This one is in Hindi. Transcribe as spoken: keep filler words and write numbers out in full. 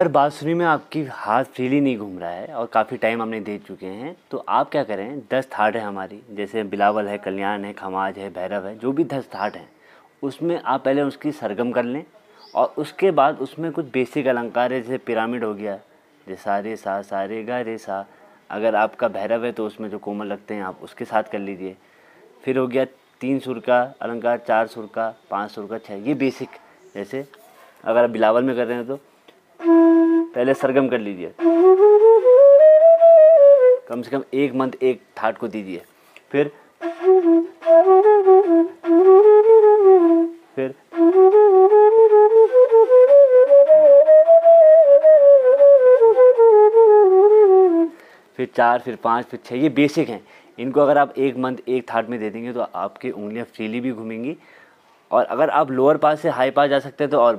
पर बांसुरी में आपकी हाथ फ्रीली नहीं घूम रहा है और काफ़ी टाइम हमने दे चुके हैं, तो आप क्या करें, दस थाट है हमारी, जैसे बिलावल है, कल्याण है, खमाज है, भैरव है, जो भी दस थाट हैं उसमें आप पहले उसकी सरगम कर लें और उसके बाद उसमें कुछ बेसिक अलंकार है, जैसे पिरामिड हो गया, जैसे सारे सा सारे गा रे सा, अगर आपका भैरव है तो उसमें जो कोमल लगते हैं आप उसके साथ कर लीजिए। फिर हो गया तीन सुर का अलंकार, चार सुर का, पाँच सुर का, छः, ये बेसिक। जैसे अगर आप बिलावल में कर रहे हैं तो पहले सरगम कर लीजिए, कम से कम एक मंथ एक थाट को दीजिए, फिर फिर फिर चार, फिर पाँच, फिर छः, ये बेसिक हैं। इनको अगर आप एक मंथ एक थाट में दे देंगे तो आपकी उंगलियां फ्रीली भी घूमेंगी, और अगर आप लोअर पास से हाई पास जा सकते हैं तो और